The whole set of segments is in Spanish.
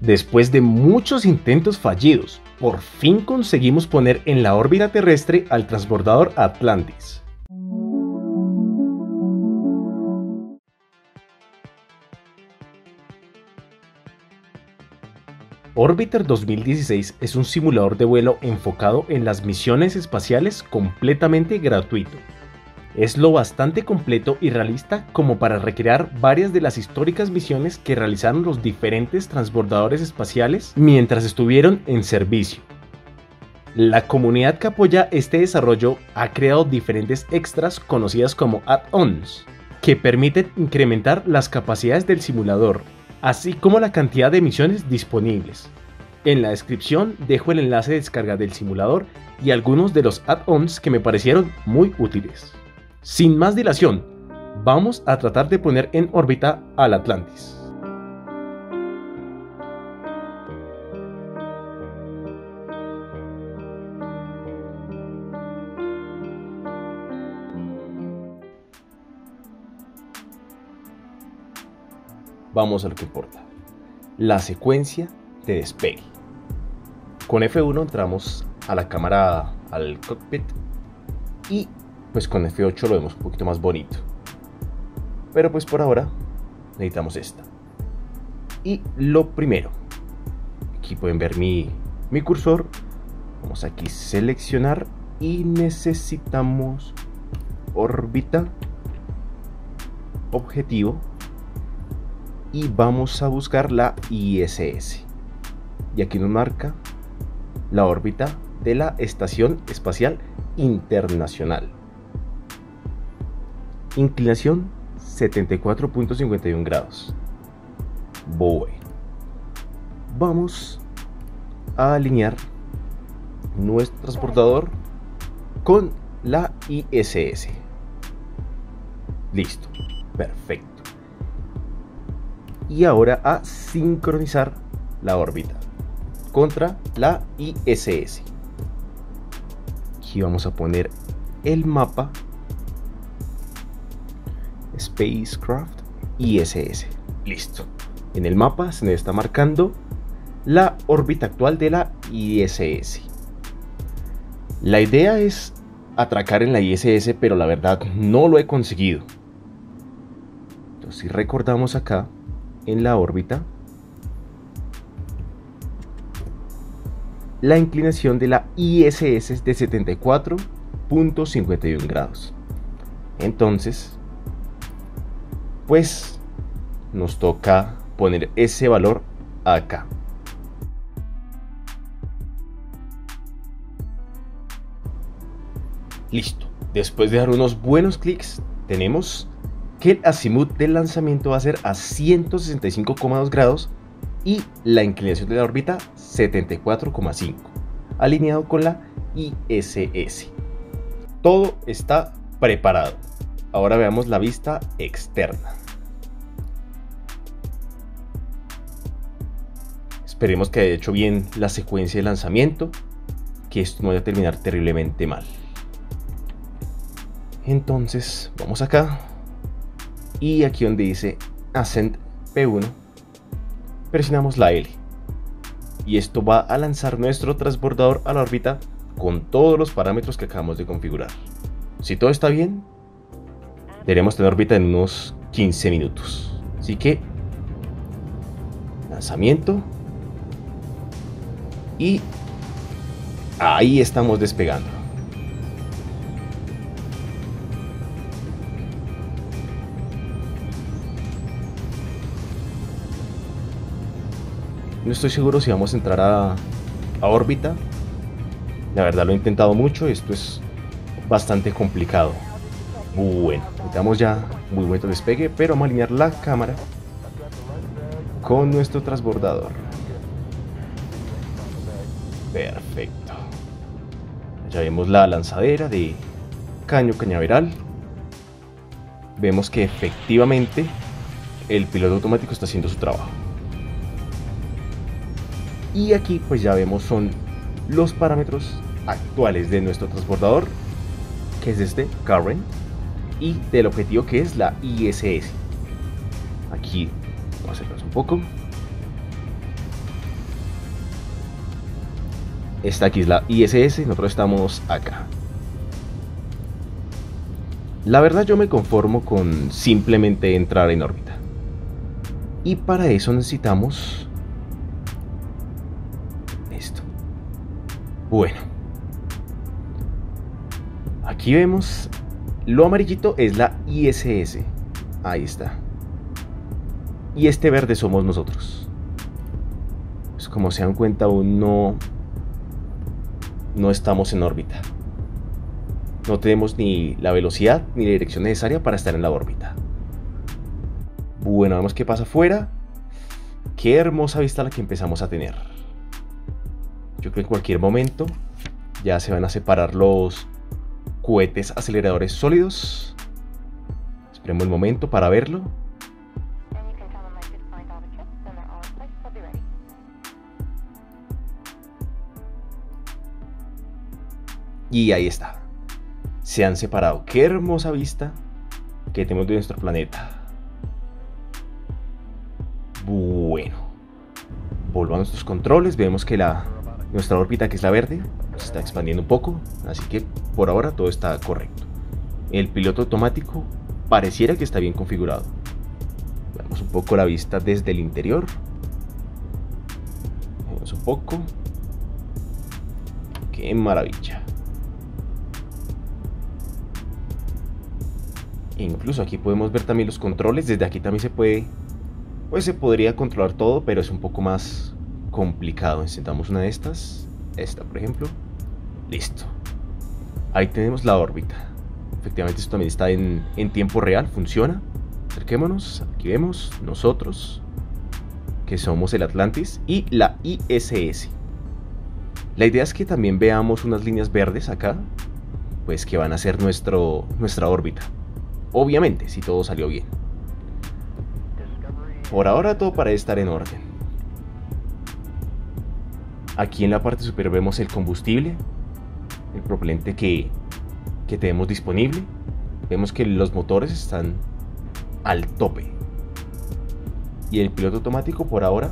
Después de muchos intentos fallidos, por fin conseguimos poner en la órbita terrestre al transbordador Atlantis. Orbiter 2016 es un simulador de vuelo enfocado en las misiones espaciales completamente gratuito. Es lo bastante completo y realista como para recrear varias de las históricas misiones que realizaron los diferentes transbordadores espaciales mientras estuvieron en servicio. La comunidad que apoya este desarrollo ha creado diferentes extras conocidas como add-ons, que permiten incrementar las capacidades del simulador, así como la cantidad de misiones disponibles. En la descripción dejo el enlace de descarga del simulador y algunos de los add-ons que me parecieron muy útiles. Sin más dilación, vamos a tratar de poner en órbita al Atlantis. Vamos a lo que importa, la secuencia de despegue. Con F1 entramos a la cámara, al cockpit, y pues con F8 lo vemos un poquito más bonito, pero pues por ahora necesitamos esta. Y lo primero, aquí pueden ver mi cursor, vamos aquí a seleccionar y necesitamos órbita, objetivo, y vamos a buscar la ISS, y aquí nos marca la órbita de la Estación Espacial Internacional, inclinación 74.51 grados. Bueno, vamos a alinear nuestro transportador con la ISS. Listo, perfecto. Y ahora a sincronizar la órbita contra la ISS. Aquí vamos a poner el mapa Spacecraft ISS. Listo. En el mapa se nos está marcando la órbita actual de la ISS. La idea es atracar en la ISS, pero la verdad no lo he conseguido. Entonces, si recordamos acá, en la órbita, la inclinación de la ISS es de 74.51 grados. Entonces, pues nos toca poner ese valor acá. Listo. Después de dar unos buenos clics, tenemos que el azimut del lanzamiento va a ser a 165,2 grados y la inclinación de la órbita 74,5, alineado con la ISS. Todo está preparado. Ahora veamos la vista externa. Esperemos que haya hecho bien la secuencia de lanzamiento, que esto no vaya a terminar terriblemente mal. Entonces, vamos acá. Y aquí donde dice Ascent P1, presionamos la L. Y esto va a lanzar nuestro transbordador a la órbita con todos los parámetros que acabamos de configurar. Si todo está bien, deberemos tener órbita en unos 15 minutos. Así que, lanzamiento. Y ahí estamos despegando. No estoy seguro si vamos a entrar a órbita. La verdad lo he intentado mucho. Esto es bastante complicado. Bueno, estamos ya muy buen despegue, pero vamos a alinear la cámara con nuestro transbordador. Perfecto. Ya vemos la lanzadera de caño cañaveral. Vemos que efectivamente el piloto automático está haciendo su trabajo. Y aquí pues ya vemos son los parámetros actuales de nuestro transbordador, que es este current, y del objetivo, que es la ISS. Aquí vamos a hacernos un poco. Está aquí es la ISS, nosotros estamos acá. La verdad yo me conformo con simplemente entrar en órbita. Y para eso necesitamos esto. Bueno. Aquí vemos, lo amarillito es la ISS. Ahí está. Y este verde somos nosotros. Pues como se dan cuenta, aún no estamos en órbita. No tenemos ni la velocidad ni la dirección necesaria para estar en la órbita. Bueno, vemos qué pasa afuera. Qué hermosa vista la que empezamos a tener. Yo creo que en cualquier momento ya se van a separar los cohetes aceleradores sólidos. Esperemos el momento para verlo. Y ahí está. Se han separado. Qué hermosa vista que tenemos de nuestro planeta. Bueno. Volvamos a nuestros controles. Vemos que nuestra órbita, que es la verde, se está expandiendo un poco. Así que por ahora todo está correcto. El piloto automático pareciera que está bien configurado. Veamos un poco la vista desde el interior. Vemos un poco. ¡Qué maravilla! Incluso aquí podemos ver también los controles. Desde aquí también se puede, pues se podría controlar todo, pero es un poco más complicado. Encendamos una de estas, esta por ejemplo. Listo. Ahí tenemos la órbita. Efectivamente esto también está en tiempo real, funciona. Acerquémonos, aquí vemos nosotros, que somos el Atlantis y la ISS. La idea es que también veamos unas líneas verdes acá, pues que van a ser nuestra órbita. Obviamente, si todo salió bien. Por ahora todo parece estar en orden. Aquí en la parte superior vemos el combustible, el propelente que tenemos disponible. Vemos que los motores están al tope. Y el piloto automático por ahora,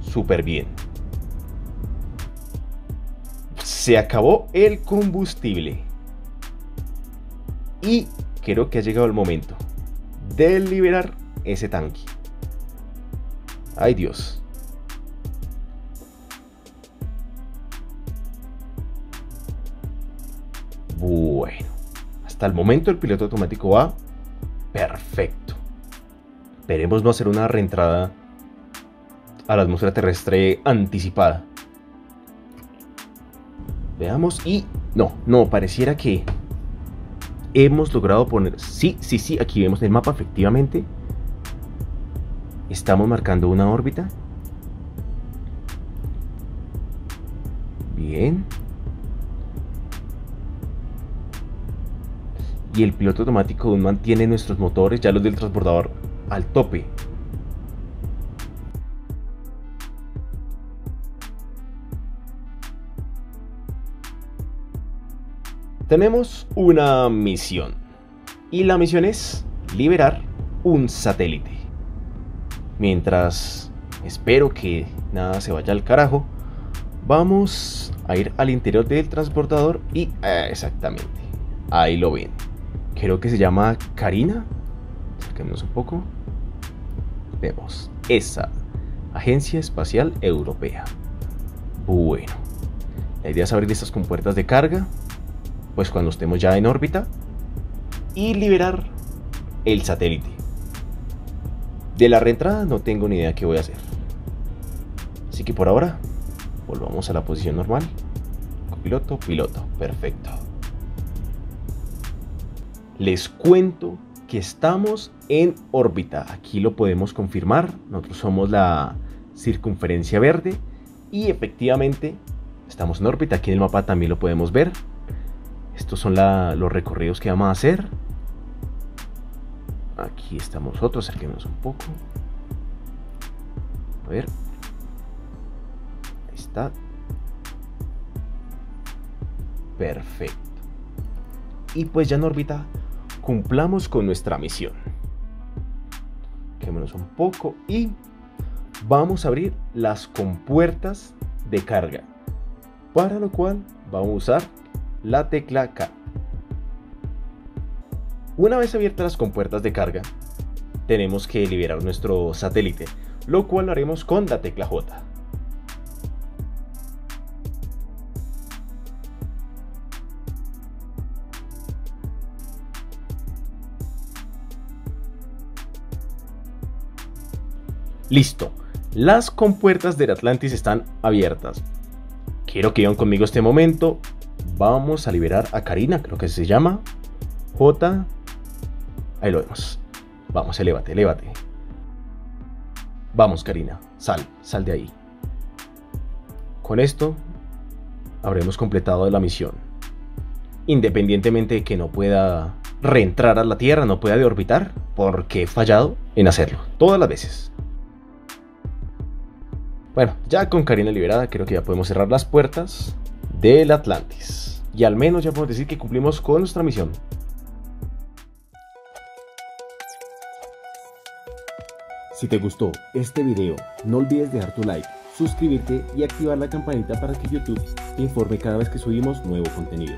súper bien. Se acabó el combustible. Y creo que ha llegado el momento de liberar ese tanque. ¡Ay, Dios! Bueno, hasta el momento el piloto automático va perfecto. Esperemos no hacer una reentrada a la atmósfera terrestre anticipada. Veamos y... No, pareciera que... hemos logrado poner... Sí, aquí vemos en el mapa, efectivamente. Estamos marcando una órbita. Bien. Y el piloto automático aún mantiene nuestros motores, ya los del transbordador, al tope. Tenemos una misión, y la misión es liberar un satélite. Mientras espero que nada se vaya al carajo, vamos a ir al interior del transbordador y exactamente, ahí lo ven. Creo que se llama Karina, acerquémonos un poco. Vemos, ESA, Agencia Espacial Europea. Bueno, la idea es abrir estas compuertas de carga, pues cuando estemos ya en órbita, y liberar el satélite. De la reentrada no tengo ni idea qué voy a hacer, así que por ahora volvamos a la posición normal. Copiloto, piloto, perfecto. Les cuento que estamos en órbita, aquí lo podemos confirmar. Nosotros somos la circunferencia verde y efectivamente estamos en órbita. Aquí en el mapa también lo podemos ver. Estos son los recorridos que vamos a hacer. Aquí estamos nosotros, acerquémonos un poco. A ver. Ahí está. Perfecto. Y pues ya en órbita cumplamos con nuestra misión. Acerquémonos un poco y vamos a abrir las compuertas de carga. para lo cual vamos a usar la tecla K. Una vez abiertas las compuertas de carga, tenemos que liberar nuestro satélite, lo cual lo haremos con la tecla J. Listo, las compuertas del Atlantis están abiertas. Quiero que vayan conmigo este momento. Vamos a liberar a Karina, creo que se llama J. Ahí lo vemos. Vamos, elévate, elévate. Vamos, Karina, sal de ahí. Con esto habremos completado la misión. Independientemente de que no pueda reentrar a la Tierra, no pueda deorbitar, porque he fallado en hacerlo todas las veces. Bueno, ya con Karina liberada, creo que ya podemos cerrar las puertas del Atlantis. Y al menos ya podemos decir que cumplimos con nuestra misión. Si te gustó este video, no olvides dejar tu like, suscribirte y activar la campanita para que YouTube te informe cada vez que subimos nuevo contenido.